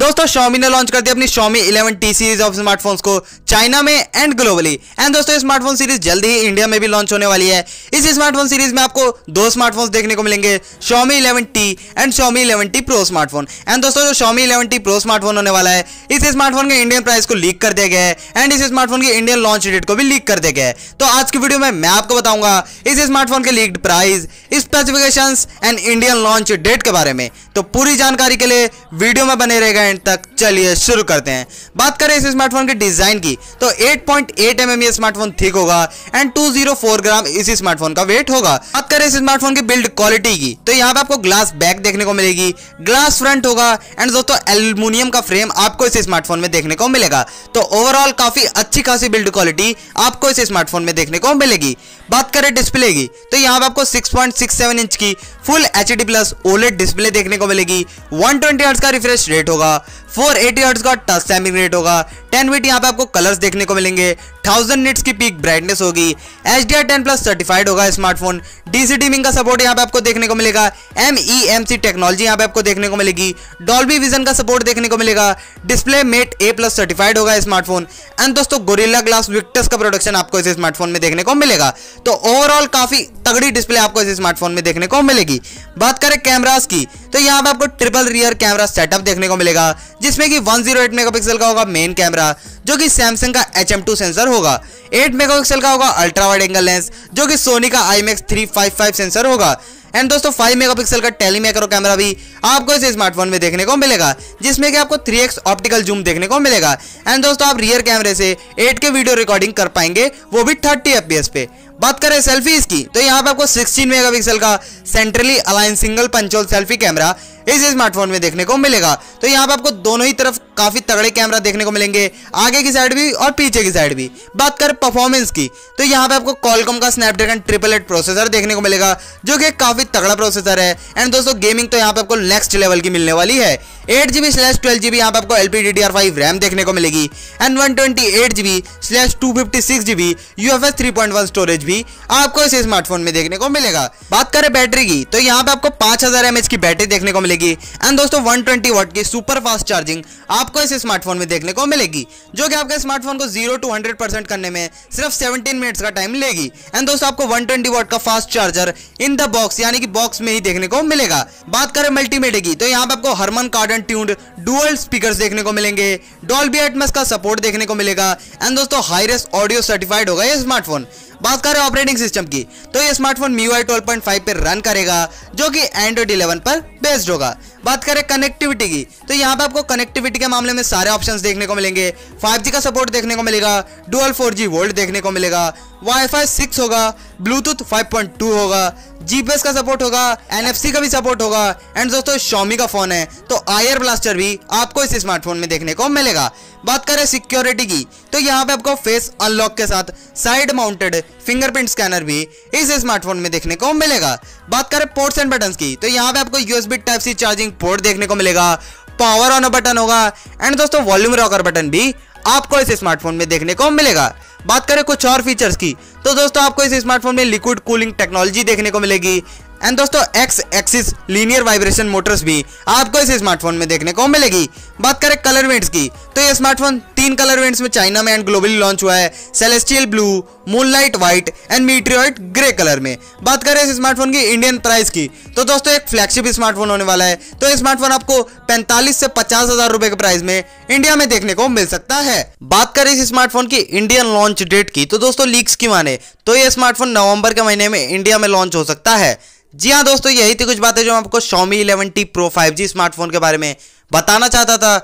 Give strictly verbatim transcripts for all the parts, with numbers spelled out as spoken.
दोस्तों Xiaomi ने launch कर दिया अपनी Xiaomi eleven T series of smartphones को चाइना में एंड ग्लोबली। एंड दोस्तों स्मार्टफोन सीरीज जल्दी ही इंडिया में भी लॉन्च होने वाली है। इस स्मार्टफोन सीरीज में आपको दो स्मार्टफोन्स देखने को मिलेंगे, Xiaomi eleven T and Xiaomi eleven T Pro smartphone. And दोस्तों जो Xiaomi eleven T Pro smartphone होने वाला है, इस स्मार्टफोन के इंडियन प्राइस को लीक कर दिया गया है एंड इस स्मार्टफोन के इंडियन लॉन्च डेट को भी लीक कर दिया गया है। तो आज की वीडियो में मैं आपको बताऊंगा इस स्मार्टफोन के leaked price, specifications and Indian launch date के बारे में। तो पूरी जानकारी के लिए वीडियो में बने रहेगा एंड तक। चलिए शुरू करते हैं। बात करें इस स्मार्टफोन के डिजाइन की, तो आठ पॉइंट आठ एम एम ये स्मार्टफोन थिक होगा एंड दो सौ चार ग्राम इसी स्मार्टफोन का वेट होगा। बात करें इस स्मार्टफोन की बिल्ड क्वालिटी की, तो यहाँ पे आपको ग्लास बैक देखने को मिलेगी, ग्लास फ्रंट होगा एंड दोस्तों एल्युमिनियम का फ्रेम आपको इस स्मार्टफोन में देखने को मिलेगा। तो ओवरऑल काफी अच्छी खासी बिल्ड क्वालिटी आपको इस स्मार्टफोन में देखने को मिलेगी। बात करें डिस्प्ले की, तो यहाँ पे आपको six point six seven inch की full HD plus OLED display देखने को मिलेगी, वन ट्वेंटी हर्ट्ज का रिफ्रेश रेट होगा, फोर एटी हर्ट्ज का टच सैम्पलिंग रेट होगा, टेन एटी यहाँ पे आपको कलर्स देखने को मिलेंगे, थाउजेंड निट्स की पीक ब्राइटनेस होगी, H D R ten plus certified होगा स्मार्टफोन, डीसी डिमिंग का सपोर्ट यहाँ पे आपको देखने को मिलेगा, एम ई एम सी टेक्नोलॉजी यहाँ पे आपको देखने को मिलेगी, डॉल्बी विजन का सपोर्ट देखने को मिलेगा, display met A plus certified होगा स्मार्टफोन एंड दोस्तों गोरिल्ला ग्लास विक्टस का प्रोडक्शन आपको इस स्मार्टफोन में देखने को मिलेगा। तो ओवरऑल काफी तगड़ी डिस्प्ले आपको इस स्मार्टफोन में देखने को मिलेगी। बात करें कैमरास की, तो यहाँ पे आपको ट्रिपल रियर कैमरा सेटअप देखने को मिलेगा, जिसमें कि वन जीरो एट मेगापिक्सल का होगा मेन कैमरा, जो कि सैमसंग का एच एम टू सेंसर होगा, एट मेगापिक्सल का होगा अल्ट्रा वाइड एंगल लेंस, जो कि सोनी का I max three fifty five sensor होगा एंड दोस्तों फाइव मेगापिक्सल का टेली मैक्रो कैमरा भी आपको इस स्मार्टफोन में देखने को मिलेगा, जिसमें कि आपको थ्री एक्स ऑप्टिकल जूम देखने को मिलेगा एंड दोस्तों आप रियर कैमरे से एट के वीडियो रिकॉर्डिंग कर पाएंगे, वो भी थर्टी एफ पी एस पे। बात करें सेल्फीज की, तो यहाँ पे आपको सिक्सटीन मेगापिक्सल का centrally align single punch hole selfie camera इस स्मार्टफोन में देखने को मिलेगा। तो यहाँ पे आपको दोनों ही तरफ काफी तगड़े कैमरा देखने को मिलेंगे, आगे की साइड भी और पीछे की साइड भी। बात करें परफॉर्मेंस की, तो यहाँ पे आपको कॉलकॉम का स्नैपड्रैगन ट्रिपल एट प्रोसेसर देखने को मिलेगा, जो कि काफी तगड़ा प्रोसेसर है एंड दोस्तों गेमिंग तो यहाँ पे आपको नेक्स्ट लेवल की मिलने वाली है। Eight GB slash twelve GB यहाँ पे आपको L P D D R five RAM देखने को मिलेगी and one twenty eight GB slash two fifty six GB U F S three point one storage भी आपको इस स्मार्टफोन में देखने को मिलेगा। बात करें बैटरी की, तो यहाँ पे आपको पांच हजार एम एच की बैटरी देखने को मिलेगी एंड दोस्तों वन ट्वेंटी वाट की सुपर फास्ट चार्जिंग आपको इस स्मार्टफोन में देखने को मिलेगी, जो कि आपके स्मार्टफोन को जीरो टू हंड्रेड परसेंट करने में सिर्फ सेवनटीन मिनट्स का टाइम लेगी एंड दोस्तों आपको वन ट्वेंटी वाट का fast charger in the box यानी कि बॉक्स में ही देखने को मिलेगा। बात करें मल्टीमीडिया की, तो यहाँ पे आपको Harman Kardon tuned dual speakers देखने को मिलेंगे, डॉल्बी एटमॉस का सपोर्ट देखने को मिलेगा एंड दोस्तों हाईरेस ऑडियो सर्टिफाइड होगा ये स्मार्टफोन। बात करें ऑपरेटिंग सिस्टम की, तो ये smartphone M I U I twelve point five पर रन करेगा, जो कि एंड्रॉइड इलेवन पर बेस्ड होगा। बात करें कनेक्टिविटी की, तो यहाँ पे आपको कनेक्टिविटी के मामले में सारे ऑप्शंस देखने को मिलेंगे, फाइव जी का सपोर्ट देखने को मिलेगा, डुअल फोर जी वोल्ट देखने को मिलेगा, वाईफाई सिक्स होगा, ब्लूटूथ फाइव पॉइंट टू होगा, जीपीएस का सपोर्ट होगा, एन एफ सी का भी सपोर्ट होगा एंड दोस्तों Xiaomi का फोन है तो आयर ब्लास्टर भी आपको इस स्मार्टफोन में देखने को मिलेगा। बात करें सिक्योरिटी की, तो यहाँ पे आपको फेस अनलॉक के साथ साइड माउंटेड फिंगरप्रिंट स्कैनर भी इस स्मार्टफोन में देखने को मिलेगा। बात करें पोर्ट्स एंड बटन्स की, तो यहाँ पे आपको USB type C charging port देखने को मिलेगा, पावर ऑन बटन होगा एंड दोस्तों वॉल्यूम रॉकर बटन भी आपको इस स्मार्टफोन में देखने को मिलेगा। बात करें कुछ और फीचर्स की, तो दोस्तों आपको इस स्मार्टफोन में लिक्विड कूलिंग टेक्नोलॉजी देखने को मिलेगी एंड दोस्तों X axis linear vibration motors भी आपको इस स्मार्टफोन में देखने को मिलेगी। बात करें कलर वेंट्स की, तो ये स्मार्टफोन तीन कलर वेंट्स में चाइना में एंड ग्लोबली लॉन्च हुआ है, celestial blue, moonlight white and meteorite grey colour में। बात करें इस स्मार्टफोन की इंडियन प्राइस की, तो दोस्तों एक फ्लैगशिप स्मार्टफोन होने वाला है, तो ये स्मार्टफोन आपको पैंतालीस से पचास हजार रुपए के प्राइस में इंडिया में देखने को मिल सकता है। बात करें इस स्मार्टफोन की इंडियन लॉन्च डेट की, तो दोस्तों लीक्स की माने तो ये स्मार्टफोन नवंबर के महीने में इंडिया में लॉन्च हो सकता है। जी हाँ दोस्तों, यही थी कुछ बातें जो हम आपको Xiaomi eleven T pro five G smartphone के बारे में बताना चाहता था।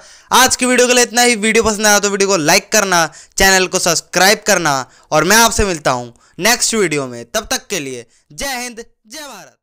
आज की वीडियो के लिए इतना ही। वीडियो पसंद आया तो वीडियो को लाइक करना, चैनल को सब्सक्राइब करना और मैं आपसे मिलता हूँ नेक्स्ट वीडियो में। तब तक के लिए जय हिंद, जय भारत।